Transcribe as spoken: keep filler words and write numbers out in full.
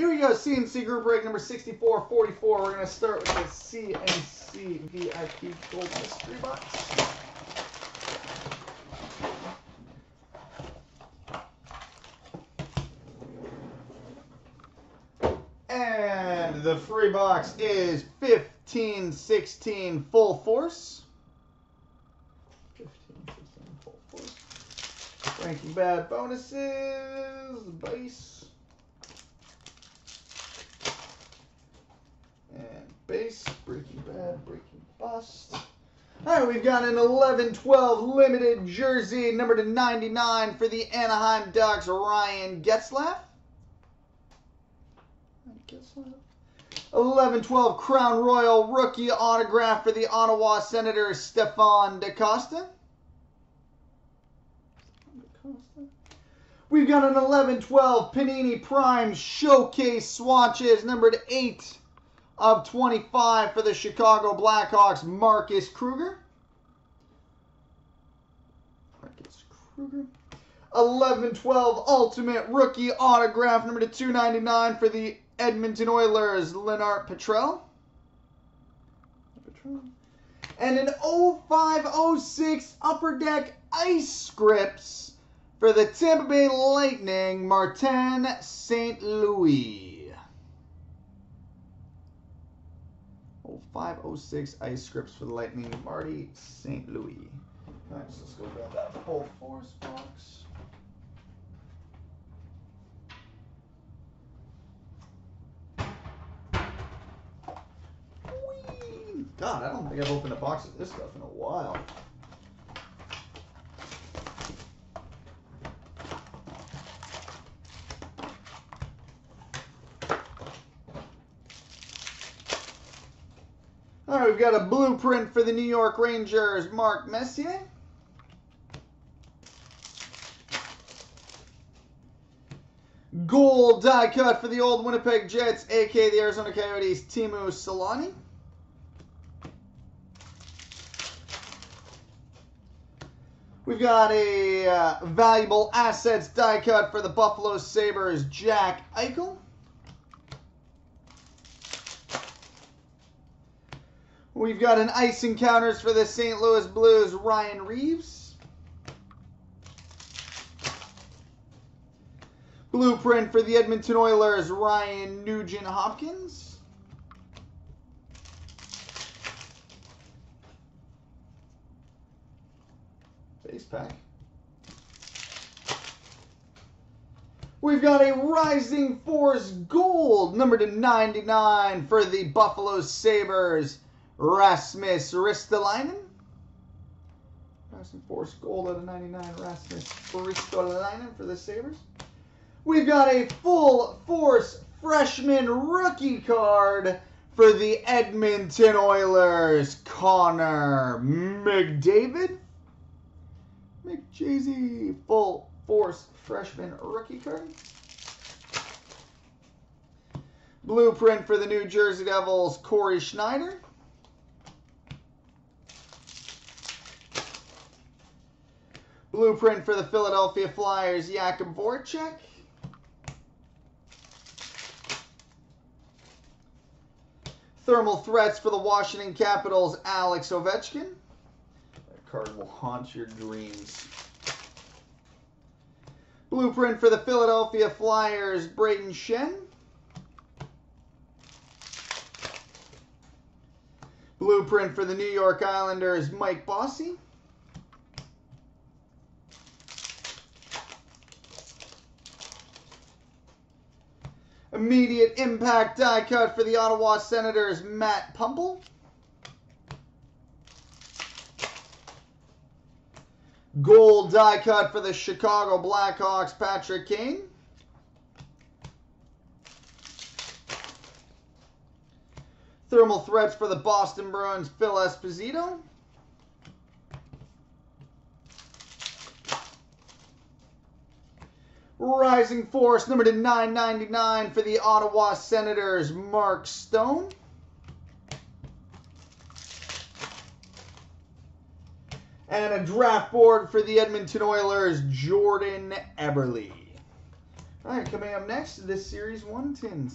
Here we go, C N C Group Break number sixty-four forty-four. We're going to start with the C N C V I P Gold Mystery Box. And the free box is fifteen sixteen Full Force. fifteen sixteen Full Force. Ranking Bad Bonuses. Base. Base, Breaking Bad, Breaking Bust. All right, we've got an eleven twelve limited jersey, number to ninety-nine for the Anaheim Ducks, Ryan Getzlaf. eleven twelve Crown Royal rookie autograph for the Ottawa Senators, Stefan Da Costa. We've got an eleven twelve Panini Prime Showcase swatches, numbered eight. Of twenty-five for the Chicago Blackhawks, Marcus Kruger. Marcus Kruger. eleven twelve Ultimate Rookie Autograph, number to two ninety-nine for the Edmonton Oilers, Lennart Petrel. And an oh five oh six Upper Deck Ice Scripts for the Tampa Bay Lightning, Martin Saint Louis. five oh six Ice Scripts for the Lightning, Marty Saint Louis. All right, so let's go grab that Full Force box. Whee! God, I don't think I've opened a box of this stuff in a while. All right, we've got a blueprint for the New York Rangers, Mark Messier. Gold die cut for the old Winnipeg Jets, a k a the Arizona Coyotes, Teemu Selanne. We've got a uh, valuable assets die cut for the Buffalo Sabres, Jack Eichel. We've got an Ice Encounters for the Saint Louis Blues, Ryan Reeves. Blueprint for the Edmonton Oilers, Ryan Nugent-Hopkins. Base pack. We've got a Rising Force Gold, number to ninety-nine for the Buffalo Sabres, Rasmus Ristolainen. Rising Force Gold out of ninety-nine. Rasmus Ristolainen for the Sabres. We've got a Full Force Freshman Rookie card for the Edmonton Oilers, Connor McDavid. McJay-Z Full Force Freshman Rookie card. Blueprint for the New Jersey Devils, Corey Schneider. Blueprint for the Philadelphia Flyers, Jakub Voracek. Thermal Threats for the Washington Capitals, Alex Ovechkin. That card will haunt your dreams. Blueprint for the Philadelphia Flyers, Brayden Schenn. Blueprint for the New York Islanders, Mike Bossy. Immediate Impact die cut for the Ottawa Senators, Matt Pumple. Gold die cut for the Chicago Blackhawks, Patrick King. Thermal Threats for the Boston Bruins, Phil Esposito. Rising Force, number to nine ninety-nine for the Ottawa Senators, Mark Stone. And a draft board for the Edmonton Oilers, Jordan Eberle. All right, coming up next, this series one ten